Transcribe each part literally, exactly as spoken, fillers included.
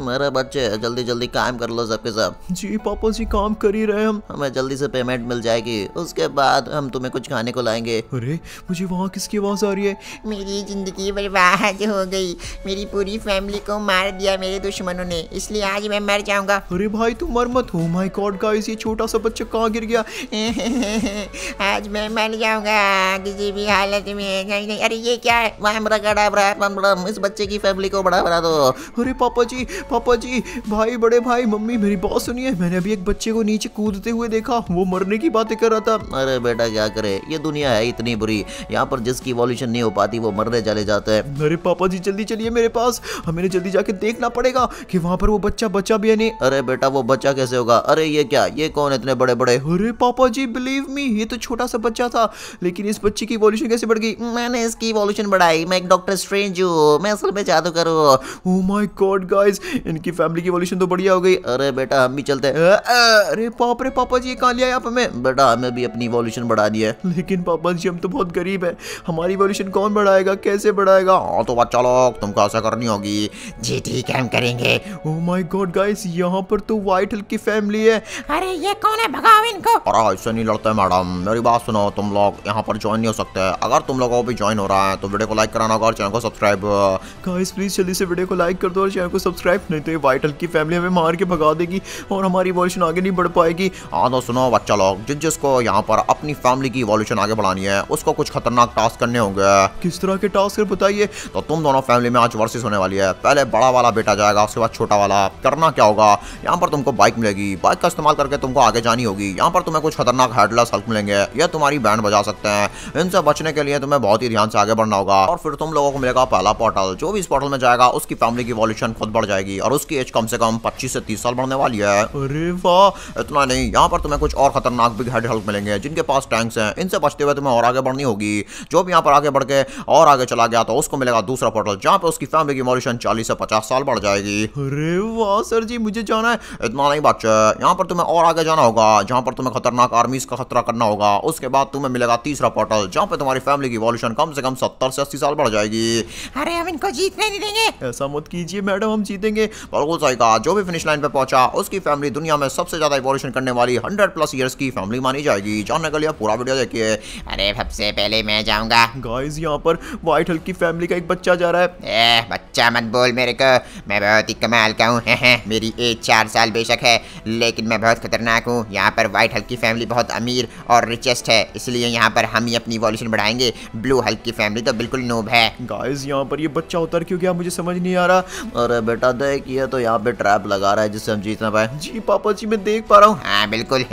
मेरे बच्चे जल्दी जल्दी काम कर लो सबके सब। जी पापा जी काम कर ही रहे हम। हमें जल्दी से पेमेंट मिल जाएगी, उसके बाद हम तुम्हें कुछ खाने को लाएंगे। अरे मुझे वहाँ किसकी आवाज़ आ रही है? मेरी जिंदगी बर्बाद हो गई, मेरी पूरी फैमिली को मार दिया मेरे दुश्मनों ने, इसलिए आज मैं मर जाऊंगा। अरे भाई तुम मर मत हो। माय गॉड गाइस, ये छोटा सा बच्चा कहाँ गिर गया? आज मैं मर जाऊंगा किसी भी हालत में। अरे ये क्या है? इस बच्चे की फैमिली को बड़ा बना दो। अरे पापा जी पापा जी, भाई बड़े भाई मम्मी मेरी बात सुनिए, मैंने अभी एक बच्चे को नीचे कूदते हुए देखा, वो मरने की बातें कर रहा था। अरे बेटा क्या करे, ये दुनिया है इतनी बुरी, यहाँ पर जिसकी इवोल्यूशन नहीं हो पाती वो मरने चले जाते हैं। अरे पापा जी जल्दी चलिए मेरे पास, हमें जल्दी जाके देखना पड़ेगा कि वहाँ पर वो बच्चा बचा भी है नहीं। अरे बेटा वो बच्चा कैसे होगा? अरे ये क्या, ये कौन इतने बड़े बड़े? अरे पापा जी बिलीव मी, ये तो छोटा सा बच्चा था, लेकिन इस बच्चे की इवोल्यूशन कैसे बढ़ गई? मैंने इसकी इवोल्यूशन बढ़ाई, मैं एक डॉक्टर स्ट्रेंज हूँ, मैं असल में जादू करूँ। ओह माय गॉड गाइस, इनकी फैमिली की इवोल्यूशन तो बढ़िया हो गई। अरे बेटा हम भी चलते हैं। अरे पाप रे पापा जी, कहाँ लिया आप हमें? बेटा हमें भी अपनी इवोल्यूशन बढ़ानी है, लेकिन पापा जी हम तो बहुत गरीब हैं, हमारी इवोल्यूशन कौन बढ़ाएगा, कैसे बढ़ाएगा? हाँ तो बच्चा लोग तुमको ऐसा करनी होगी। जी ठीक है हम करेंगे। ओह माय गॉड गाइस, यहाँ पर तो व्हाइट हल्क की फैमिली है। अरे ये कौन है? भगाओ इनको। अरे ऐसा नहीं लड़ता है मैडम, मेरी बात सुनो, तुम लोग यहाँ पर ज्वाइन नहीं हो सकते। अगर तुम लोगों को भी ज्वाइन हो रहा है तो वीडियो को लाइक कराना होगा और चैनल को सब्सक्राइब। गाइस प्लीज जल्दी से वीडियो को लाइक कर दो और चैनल को सब्सक्राइब, नहीं तो ये वाइट हल्क की फैमिली हमें मार के भगा देगी और हमारी इवोल्यूशन आगे नहीं बढ़ पाएगी। हाँ तो सुनो बच्चा लोग, जिस जिसको यहाँ पर अपनी फैमिली की इवोल्यूशन आगे बढ़ानी है उसको कुछ खतरनाक टास्क करने होंगे। किस तरह के टास्क बताइए? तो तुम दोनों फैमिली में आज वर्सेस होने वाली है, पहले बड़ा वाला बेटा जाएगा, उसके बाद छोटा वाला। करना क्या होगा, यहाँ पर तुमको बाइक मिलेगी, बाइक का इस्तेमाल करके तुमको आगे जानी होगी। यहाँ पर तुम्हें कुछ खतरनाक हेडलेस हल्क मिलेंगे, यह तुम्हारी बैंड बजा सकते हैं। इनसे बचने के लिए तुम्हें बहुत ही ध्यान से आगे बढ़ना होगा। और फिर तुम लोगों को मिलेगा पहला पोर्टल, जो भी इस पोर्टल में जाएगा उसकी फैमिली की इवोल्यूशन खुद बढ़ जाएगी और उसकी एज कम से कम पच्चीस से तीस साल बढ़ने वाली है। अरे वाह, इतना नहीं, यहाँ पर तुम्हें कुछ और खतरनाक बिग हेड हल्क मिलेंगे जिनके पास टैंक्स हैं, इनसे बचते हुए तुम्हें और आगे बढ़नी होगी। जो भी यहाँ पर आगे बढ़ के और आगे चला गया तो उसको मिलेगा दूसरा पोर्टल, जहाँ पे उसकी फैमिली की इवोल्यूशन चालीस से पचास साल बढ़ जाएगी। अरे वाह सर जी मुझे जाना है। इतना नहीं बच्चे, यहाँ पर तुम्हें और आगे जाना होगा, जहाँ पर तुम्हें खतरनाक आर्मीज का खतरा करना होगा। उसके बाद तुम्हें मिलेगा तीसरा पोर्टल, जहाँ पे तुम्हारी फैमिली की इवोल्यूशन कम से कम सत्तर से अस्सी साल बढ़ जाएगी। अरे हम इनको जीतने नहीं देंगे। ऐसा मत कीजिए मैडम, हम जीतेंगे। बिल्कुल सही कहा, जो भी फिनिश लाइन पे पहुंचा उसकी फैमिली दुनिया में सबसे ज्यादा इवोल्यूशन करने वाली हंड्रेड प्लस ईयर्स की फैमिली मानी जाएगी। जानने के लिए पूरा वीडियो देखिए। अरे सबसे पहले मैं जाऊंगा। गाइस यहाँ पर व्हाइट हल्क की फैमिली का एक बच्चा जा रहा है। ए, बच्चा मत बोल मेरे को, मैं बहुत ही कमाल का हूँ। मेरी एज चार साल बेशक है, लेकिन मैं बहुत खतरनाक हूँ। यहाँ पर व्हाइट हल्क की फैमिली बहुत अमीर और रिचेस्ट है, इसलिए यहाँ पर हम ही अपनी इवोल्यूशन बढ़ाएंगे। ब्लू हल्क की फैमिली तो बिल्कुल नोब है। गाइस यहाँ पर ये बच्चा उतर क्यों गया, मुझे समझ नहीं आ रहा। अरे बेटा देख, ये तो यहाँ पे ट्रैप लगा रहा है जिससे हम जीत ना पाए। जी पापा जी मैं देख पा रहा हूँ। हाँ बिल्कुल,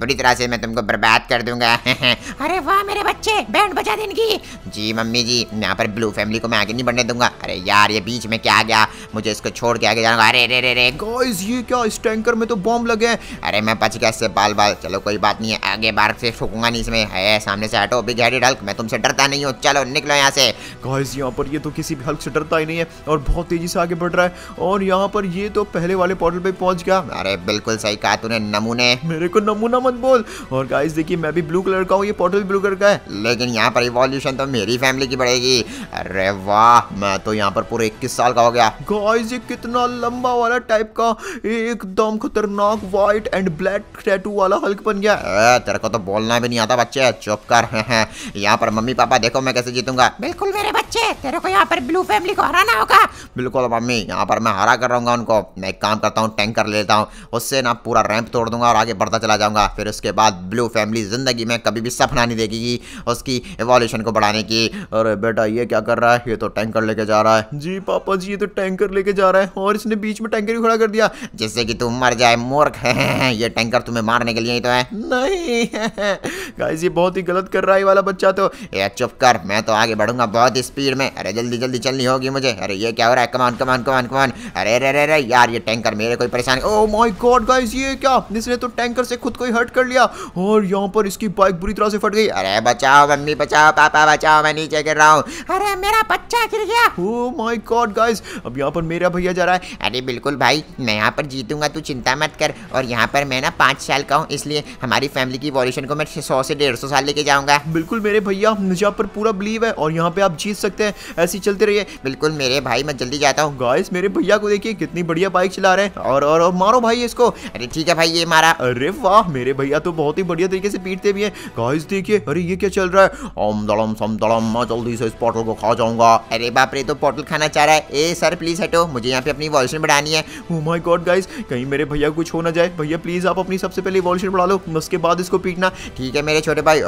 बुरी तरह से मैं तुमको बर्बाद कर दूंगा। अरे वाह मेरे बच्चे, बैंड बजा देने की। जी मम्मी जी, यहाँ पर ब्लू फैमिली को मैं आगे नहीं बढ़ने दूंगा। अरे यार ये बीच में क्या आ गया, मुझे इसको छोड़ के आगे जाऊंगा। अरे रे रे रे गाइस, ये क्या, इस टैंकर में तो बॉम्ब लगे हैं। अरे मैं बच गया इससे बाल बाल। चलो कोई बात नहीं है, आगे बार से ठोकूंगा नहीं इसमें। है सामने से हटो बिग हेडेड हल्क, मैं तुमसे डरता नहीं हूँ, चलो निकलो यहाँ से। गाइस यहाँ पर ये तो किसी भी हल्क से डरता ही नहीं है और बहुत तेजी से आगे बढ़ रहा है, और यहाँ पर ये तो पहले वाले पोर्टल पे पहुंच गया। अरे बिल्कुल सही कहा तूने, नमूने। मेरे को नमूना मत बोल। और गाइस देखिए मैं भी ब्लू कलर का हूँ, ये पोर्टल भी ब्लू कलर का है, लेकिन यहाँ पर इवोल्यूशन तो मेरी फैमिली की बढ़ेगी। अरे वाह, मैं तो यहाँ पर पूरे इक्कीस साल का हो गया। गाइस ये कितना लंबा वाला टाइप का एकदम खतरनाक व्हाइट एंड ब्लैक टैटू वाला हल्क बन गया। ए, तेरे को तो बोलना भी नहीं आता बच्चे, चुप कर। यहाँ पर मम्मी पापा देखो मैं कैसे जीतूंगा। बिल्कुल मेरे बच्चे, तेरे को यहाँ पर ब्लू फैमिली को हराना होगा। बिल्कुल मम्मी, यहाँ पर मैं हरा कर रहूंगा उनको। मैं एक काम करता हूँ, टैंकर ले लेता हूँ, उससे ना पूरा रैंप तोड़ दूंगा और आगे बढ़ता चला जाऊंगा। फिर उसके बाद ब्लू फैमिली जिंदगी में कभी भी सपना नहीं देगी उसकी इवोल्यूशन को बढ़ाने की। अरे बेटा ये क्या कर रहा है, ये तो टैंकर लेके जा रहा है। जी पापा जी ये तो टैंकर लेके जा रहा है और इसने बीच में टैंकर भी खड़ा कर दिया, जिससे कि तुम मर जाए मूर्ख। ये टैंकर तुम्हें मारने के लिए ही तो है। नहीं गाइस ये बहुत ही गलत कर रहा है वाला बच्चा तो। ये चुप कर, मैं तो आगे बढ़ूंगा बहुत स्पीड में। अरे जल्दी जल्दी चलनी होगी मुझे। अरे ये क्या हो रहा है, कमान कमान कमान कमान। अरे रे रे रे यार ये टैंकर मेरे को परेशान। ओह माय गॉड गाइस ये क्या, इसने तो टैंकर से खुद को ही हर्ट कर लिया और यहाँ पर इसकी बाइक बुरी तरह से फट गई। अरे बचाओ मम्मी बचाओ पापा बचाओ, मैं नीचे गिर रहा हूँ। अरे मेरा बच्चा गिर गया। ओह माय गॉड गाइस, अब यहाँ पर मेरा भैया जा रहा है। अरे बिल्कुल भाई, मैं यहाँ पर जीतूंगा, तू चिंता मत कर। और यहाँ पर मैं ना पाँच साल का हूँ, इसलिए हमारी फैमिली की इवोल्यूशन को मैं सौ से डेढ़ सौ साल लेके जाऊंगा। बिल्कुल मेरे भैया, मुझे आप पर पूरा बिलीव है और यहाँ पे आप जीत सकते हैं, ऐसे चलते रहिए। बिल्कुल मेरे भाई, मैं जल्दी जाता हूँ। गाइस मेरे भैया को देखिए कितनी बढ़िया बाइक चला रहे हैं। और, और और मारो भाई इसको। अरे ठीक है भाई ये मारा। अरे वाह मेरे भैया तो बहुत ही बढ़िया तरीके से पीटते भी है। गाइस देखिए अरे ये क्या चल रहा है। ओम दड़म सम दड़म, मैं जल्दी से इस पोर्टल को खा जाऊंगा। अरे बाप रे तो पोर्टल खाना चाह रहा है। ए सर प्लीज हटो, मुझे यहाँ पे अपनी वॉल्यूशन बढ़ानी है। ओह माय गॉड गाइस कहीं मेरे भैया को कुछ हो ना जाए। भैया प्लीज आप अपनी सबसे पहले वॉल्यूशन बढ़ा लो, उसके बाद इसको पीटना। ठीक है मेरे छोटे भाई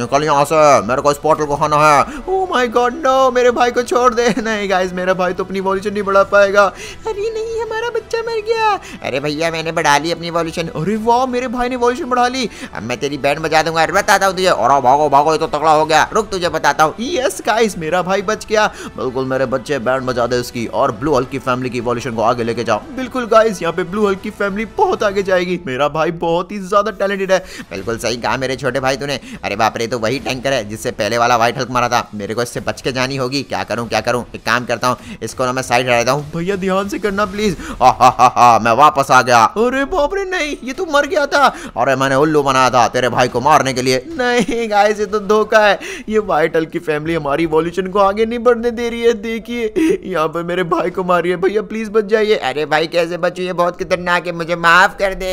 निकल यहाँ से, मेरे को इस पोर्टल को खाना है। ओह माय गॉड नो, मेरे भाई को छोड़ दे। नहीं गाइस मेरा भाई तो अपनी वॉल्यूशन नहीं बढ़ा पाएगा। अरे नहीं हमारा बच्चा मर गया। अरे भैया मैंने बढ़ा ली अपनी वॉल्यूशन। अरे वाह मेरे भाई ने वॉल्यूशन बढ़ा ली। अब मैं तेरी बैंड बजा दूंगा, अरे बताता हूँ तुझे। और भागो भागो ये तो तगड़ा हो गया, रुक तुझे बताता हूँ। यस गाइस मेरा भाई बच गया। बिल्कुल मेरे बच्चे बैंड बजा दे इसकी और ब्लू हल्क की फैमिली की वॉल्यूशन को आगे लेके जाओ। बिल्कुल गाइस यहाँ पे ब्लू हल्क की फैमिली बहुत आगे जाएगी। मेरा भाई बहुत ही ज्यादा टैलेंटेड है। बिल्कुल सही कहा मेरे छोटे भाई तूने। अरे बाप रे तो वही टैंकर है जिससे पहले वाला व्हाइट हल्क मारा था। मेरे को इससे बच के जानी होगी। क्या करूँ क्या करूँ, एक काम करता हूँ इसको ना मैं साइड हटा देता हूँ। भैया ध्यान से करना प्लीज। हा हा हा हा मैं वापस आ गया। अरे बाप रे नहीं ये तो मर गया था। अरे मैंने उल्लू बनाया था तेरे भाई को मारने के लिए। नहीं गाइस ये तो धोखा है। ये व्हाइट हल्क की फैमिली हमारी वॉल्यूशन को आगे नहीं बढ़ने दे रही है। देखिए यहाँ पर मेरे भाई को मारी है। भैया प्लीज बच जाइए। अरे भाई कैसे बचू, ये बहुत खतरनाक है, मुझे माफ कर दे।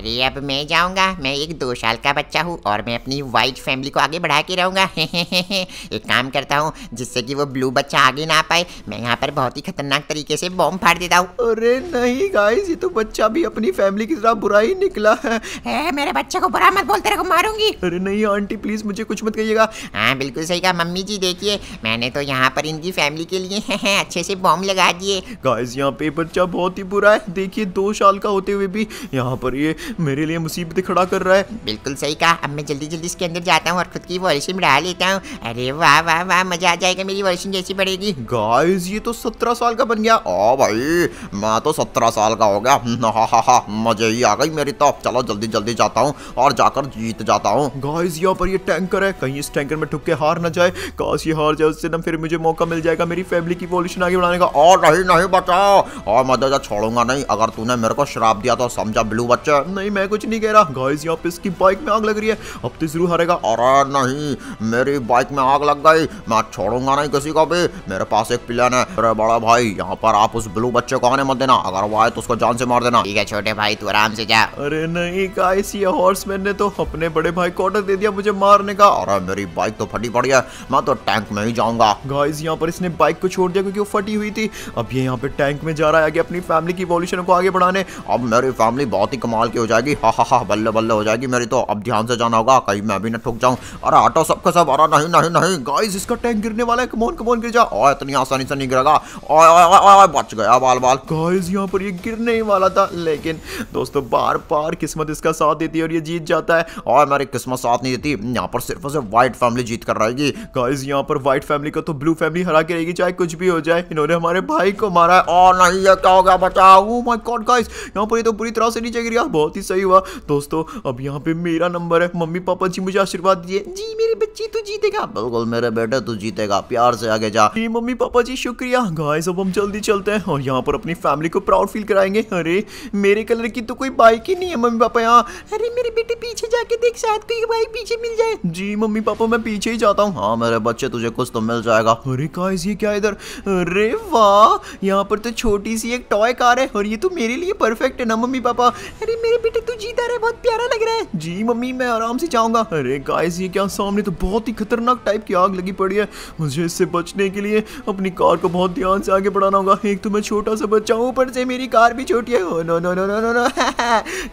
अरे अब मैं जाऊंगा, मैं एक दो साल का बच्चा हूँ और मैं अपनी व्हाइट फैमिली को आगे बढ़ा के रहूंगा। एक काम करता हूँ जिससे कि वो ब्लू बच्चा आगे ना पाए, मैं यहाँ पर बहुत ही खतरनाक तरीके से बॉम्ब फाड़ देता हूँ। अरे नहीं गाइस ये तो बच्चा भी अपनी फैमिली की तरह बुरा ही निकला है। ए, मेरे बच्चे को बुरा मत बोल, तेरे को मारूंगी। अरे नहीं आंटी प्लीज मुझे कुछ मत कहिएगा। हाँ बिल्कुल सही कहा मम्मी जी। देखिए मैंने तो यहाँ पर इनकी फैमिली के लिए है, है, अच्छे से बॉम्ब लगा दिए। गाइस यहाँ पे बच्चा बहुत ही बुरा है। देखिए दो साल का होते हुए भी यहाँ पर ये मेरे लिए मुसीबतें खड़ा कर रहा है। बिल्कुल सही कहा। अब मैं जल्दी जल्दी इसके अंदर जाता हूँ और खुद की वॉल्यूशन बढ़ा लेता हूँ। अरे वाह वाह वाह मजा आ जाएगा, मेरी वॉल्यूशन जैसी बढ़ेगी। गाइस ये तो सत्रह साल का बन गया। ओ भाई मैं तो सत्रह साल का हो गया। हा हा हा मजे ही आ गई मेरी तो। चलो जल्दी जल्दी जाता हूँ और जाकर जीत जाता हूँ। गाइस यहाँ पर ये टैंकर है, कहीं इस टैंकर में ठुक के हार ना जाए। काश ये हार जाए, उससे ना फिर मुझे मौका मिल जाएगा मेरी फैमिली की वॉल्यूशन आगे बढ़ाने का। और नहीं नहीं बचाओ, और मैं तो छोड़ूंगा नहीं। अगर तूने मेरे को शराब दिया तो समझा ब्लू बच्चा। नहीं मैं कुछ नहीं कह रहा। गाइस यहाँ पे इसकी बाइक में आग लग रही है, अब तो जरूर हारेगा। अरे नहीं मेरी बाइक में आग लग गई, मैं छोड़ूंगा नहीं किसी को भी। मेरे पास एक प्लान है। अरे बड़ा भाई यहाँ पर आप उस ब्लू बच्चे को आने मत देना, अगर वो आए तो उसको जान से मार देना। ठीक है छोटे भाई तू आराम से जा। अरे नहीं गाइस ये हॉर्समैन ने तो अपने बड़े भाई को ऑर्डर दे दिया मुझे मारने का। अरे मेरी बाइक तो फटी पड़ी है, मैं तो टैंक में ही जाऊंगा। गाइस यहाँ पर इसने बाइक को छोड़ दिया क्योंकि वो फटी हुई थी। अब ये यहाँ पे टैंक में जा रहा है आगे अपनी फैमिली की वॉल्यूशन को आगे बढ़ाने। अब मेरी फैमिली बहुत ही कमाल की हो जाएगी। हा हा हा बल्ले बल्ले हो जाएगी मेरी तो। अब ध्यान से जाना होगा कहीं मैं भी ना ठुक जाऊँ। अरे हटो सबका सब। अरे नहीं नहीं नहीं गाइस इसका टैंक गिरने वाला है। कमोन कमोन गिर जा। और इतनी आसानी से नहीं गिरेगा। ओए ओए ओए बच गया बाल बाल। गाइस यहाँ पर ये गिरने ही वाला था, लेकिन दोस्तों बार बार किस्मत इसका साथ देती है और ये जीत जाता है। और हमारी किस्मत साथ नहीं देती, यहाँ पर सिर्फ और सिर्फ व्हाइट फैमिली जीत कर रहेगी। गाइस यहाँ पर व्हाइट फैमिली को तो ब्लू फैमिली हरा के रहेगी, चाहे कुछ भी हो जाए। इन्होंने हमारे भाई को मारा है। और नहीं ये क्या हो गया बचाओ। ओह माय गॉड गाइस यहाँ पर ये तो बुरी तरह से नीचे गिर गया। बहुत ही सही हुआ दोस्तों। अब यहाँ पे मेरा नंबर है। मम्मी पापा जी मुझे आशीर्वाद दिए। जी मेरे बच्चे तू जीतेगा। बिल्कुल मेरे बेटे तू जीतेगा, प्यार से आगे जा। जी मम्मी पापा जी शुक्रिया। गाइस अब हम जल्दी चलते हैं और यहाँ पर अपनी फैमिली को प्राउड फील कराएंगे। अरे मेरे कलर की तो कोई बाइक ही नहीं है मम्मी पापा यहाँ। अरे मेरे बेटे पीछे जाके देख, शायद कोई बाइक पीछे मिल जाए। जी मम्मी पापा मैं पीछे ही जाता हूँ। हाँ मेरे बच्चे तुझे कुछ तो मिल जाएगा। अरे गाइस ये क्या इधर। अरे वाह यहाँ पर तो छोटी सी एक टॉय कार है और ये तो मेरे लिए परफेक्ट है ना मम्मी पापा। अरे मेरे बेटे तू जीता रहे, बहुत प्यारा लग रहा है। जी मम्मी मैं आराम से जाऊंगा। अरे गाइस ये क्या, सामने तो बहुत ही खतरनाक टाइप की आग लगी पड़ी है। मुझे इससे बचने के लिए अपनी कार को बहुत ध्यान से आगे बढ़ाना होगा। एक तो मैं छोटा सा बच्चा हूँ, ऊपर से मेरी कार भी छोटी है। Oh no no no no no no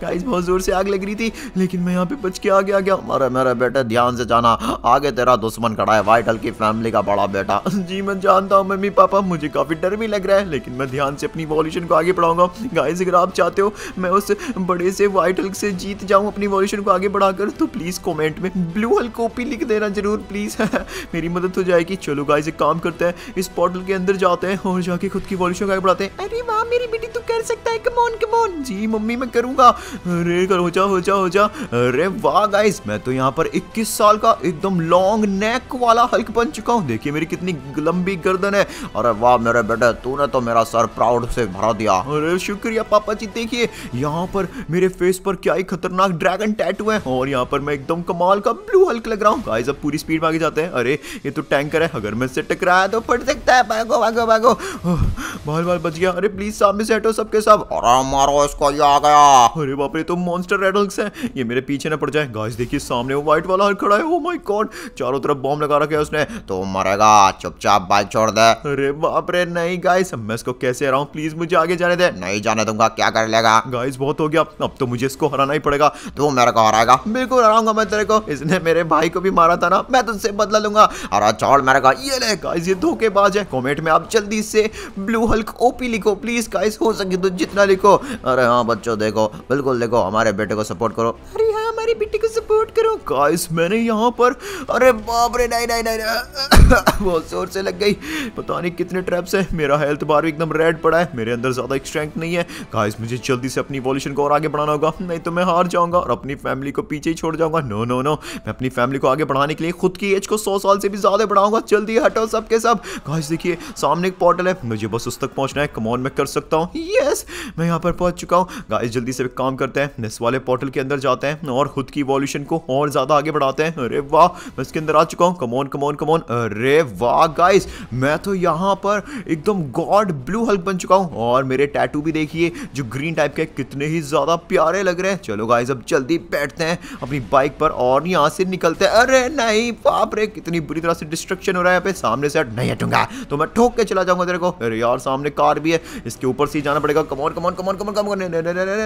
guys बहुत जोर से आग लग रही थी, लेकिन मैं यहाँ पे बच के आगे आ गया। अरे मेरा बेटा ध्यान से जाना, आगे तेरा दुश्मन खड़ा है, व्हाइट हल्क की फैमिली का बड़ा बेटा। जी मैं जानता हूँ मम्मी पापा, मुझे काफी डर भी लग रहा है, लेकिन मैं ध्यान से अपनी वॉल्यूशन को आगे बढ़ाऊंगा। गाइस अगर आप चाहते हो मैं उस बड़े से व्हाइट हल्क से जीत जाऊँ अपनी वॉल्यूशन को आगे बढ़ाकर, तो प्लीज कमेंट में ब्लू हल्क कॉपी लिख देना जरूर प्लीज। मेरी मदद हो जाएगी। चलो गाइस एक काम करते हैं, इस पोर्टल के अंदर जाते हैं और जाके खुद की वॉल्यूशन को आगे बढ़ाते हैं। अरे वाह मेरी बेटी तू कर सकता है, कम ऑन कम ऑन। जी मम्मी मैं करूंगा। अरे कर, हो जा हो जा हो जा। अरे वाह गाइस मैं तो यहाँ पर इक्कीस साल का एकदम लॉन्ग नेक वाला हल्क बन चुका हूँ। देखिए मेरी कितनी लंबी गर्दन है। अरे वाह मेरे बेटा तूने तो मेरा सर प्राउड से भरा दिया। अरे शुक्रिया पापा जी। देखिए यहाँ पर मेरे फेस पर क्या ही खतरनाक ड्रैगन टैटू है और यहाँ पर मैं एकदम कमाल का ब्लू हल्क लग रहा हूँ। गाइस अब पूरी स्पीड में आगे जाते हैं। अरे ये तो टैंकर है, अगर मैं इससे टकराया तो फट सकता है। भागो भागो भागो। बाल बाल बच गया। अरे प्लीज सामने से हटो सबके सब। अरे मारो इसको, ये आ गया। अरे बाप रे, तो मॉन्स्टर रेडल्स हैं, ये मेरे पीछे ना पड़ जाए। गाइस देखिए सामने वो व्हाइट वाला खड़ा है। ओह माय गॉड, चारों तरफ बॉम्ब लगा रखा है उसने। तो मरेगा, चुपचाप बाइक छोड़ दे। अरे बाप रे, नहीं गाइस मैं इसको कैसे हराऊं, प्लीज मुझे आगे जाने दे। नहीं जाने दूंगा, क्या कर लेगा। गाइस बहुत हो गया, अब तो मुझे इसको हराना ही पड़ेगा। तू मेरे को हराएगा? बिल्कुल हराऊंगा मैं तेरे को, इसने मेरे भाई को भी मारा था ना, मैं तुझसे बदला लूंगा। अरे छोड़ मरेगा। ये ले गाइस, ये धोखेबाज है। कमेंट में आप जल्दी से ब्लू हल्क ओपी लिखो प्लीज गाइस, हो सके तो जितना लिखो। अरे हाँ बच्चों देखो, बिल्कुल देखो, हमारे बेटे को सपोर्ट करो। अरे हाँ, हमारे बेटे को सपोर्ट करो। गाइस मैंने यहाँ पर, अरे बाप रे, नहीं नहीं नहीं, वो जोर से लग गई। पता नहीं कितने ट्रैप्स हैं। मेरा हेल्थ बार भी एकदम रेड पड़ा है, मेरे अंदर ज्यादा स्ट्रेंथ नहीं है। गाइस मुझे जल्दी से अपनी इवोल्यूशन को और आगे बढ़ाना होगा, नहीं तो मैं हार जाऊंगा और अपनी फैमिली को पीछे ही छोड़ जाऊंगा। नो नो नो, मैं अपनी फैमिली को आगे बढ़ाने के लिए खुद की एज को सौ साल से भी ज्यादा बढ़ाऊंगा। जल्दी हटो सबके सब। गाइस देखिए सामने एक पोर्टल है, मुझे बस उस तक पहुंचना है। कम ऑन, मैं कर सकता हूँ। यस, मैं यहाँ पर पहुंच चुका हूँ। गाइस जल्दी से काम करते हैं, इस वाले पोर्टल के अंदर जाते हैं और खुद की इवोल्यूशन को और ज्यादा आगे बढ़ाते हैं। अरे वाह, मैं इसके अंदर आ चुका हूँ। Come on come on come on. अरे वाह गाइस, मैं तो यहाँ पर एकदम गॉड ब्लू हल्क बन चुका हूँ। और मेरे टैटू भी देखिए जो ग्रीन टाइप के, कितने ही ज्यादा प्यारे लग रहे हैं। चलो गाइस अब जल्दी बैठते हैं अपनी बाइक पर और यहाँ से निकलते हैं। अरे नहीं, बाप रे कितनी बुरी तरह से डिस्ट्रक्शन हो रहा है यहाँ पे। सामने से हट, नहीं हटूंगा तो मैं ठोक के चला जाऊंगा तेरे को। अरे यार सामने कार भी है, इसके ऊपर से ही जाना पड़ेगा। Come on come on come on come on come on.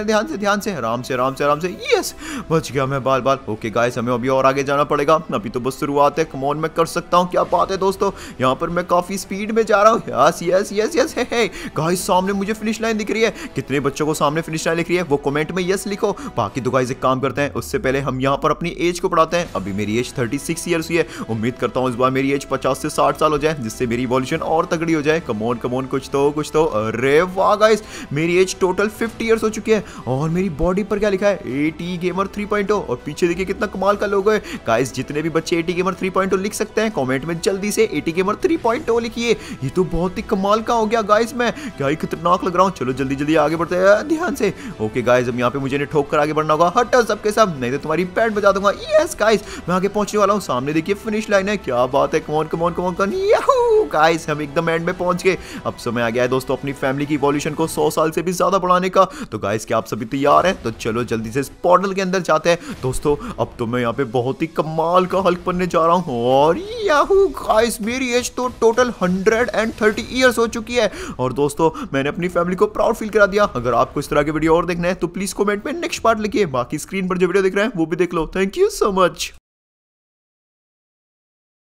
ध्यान से ध्यान से, आराम से आराम से आराम से। यस, बच गया मैं बाल बाल। ओके गाइस, हमें अभी और आगे जाना पड़ेगा, अभी तो बस शुरुआत है। कम ऑन, मैं कर सकता हूँ। क्या बात है दोस्तों, यहाँ पर मैं काफी स्पीड में जा रहा हूँ। Yes yes yes yes. Hey guys सामने मुझे फिनिश लाइन दिख रही है। कितने बच्चों को सामने फिनिश लाइन दिख रही है, वो कमेंट में यस लिखो। बाकी तो गाइस एक काम करते हैं, उससे पहले हम यहाँ पर अपनी एज को बढ़ाते हैं। अभी मेरी एज थर्टी सिक्स इयर्स ही है। उम्मीद करता हूँ इस बार मेरी एज पचास से साठ साल हो जाए, जिससे मेरी इवोल्यूशन और तगड़ी हो जाए। कम ऑन कम ऑन, कुछ तो कुछ तो। अरे वाह गाइस, मेरी एज टोटल फिफ्टी इयर्स हो चुकी है। और मेरी बॉडी पर क्या लिखा है, AT gamer three point O. और पीछे देखिए कितना कमाल का लोगो है। गाइस जितने भी बच्चे AT gamer three point O लिख सकते हैं, कमेंट में जल्दी से AT gamer three point O लिखिए। ये तो बहुत ही कमाल का हो गया गाइस, मैं क्या ही खतरनाक लग रहा हूँ। चलो जल्दी जल्दी आगे बढ़ते हैं, ध्यान से। ओके गाइस, अब यहाँ पे मुझे ठोक कर आगे बढ़ना होगा। हटो सबके सब, नहीं तो तुम्हारी पैट बजा दूंगा। यस गाइस, मैं आगे पहुंचने वाला हूँ। सामने देखिए फिनिश लाइन है, क्या बात है। Come on come on come on come. Yahoo guys, हम एकदम एंड में पहुंच गए। अब समय आ गया है दोस्तों अपनी फैमिली की इवोल्यूशन को सौ साल से भी ज्यादा बढ़ाने का। तो गाइस क्या आप सभी तैयार हैं? तो चलो जल्दी से इस पोर्टल के अंदर जाते हैं। दोस्तों अब तो मैं यहाँ पे बहुत ही कमाल का हल्क बनने जा रहा हूँ। और याहू गाइस, मेरी एज तो total hundred and thirty years हो चुकी है। और दोस्तों मैंने अपनी फैमिली को प्राउड फील करा दिया। अगर आपको इस तरह के वीडियो और देखना है तो प्लीज कमेंट में नेक्स्ट पार्ट लिखिए। बाकी स्क्रीन पर जो वीडियो देख रहे हैं वो भी देख लो। Thank you so much.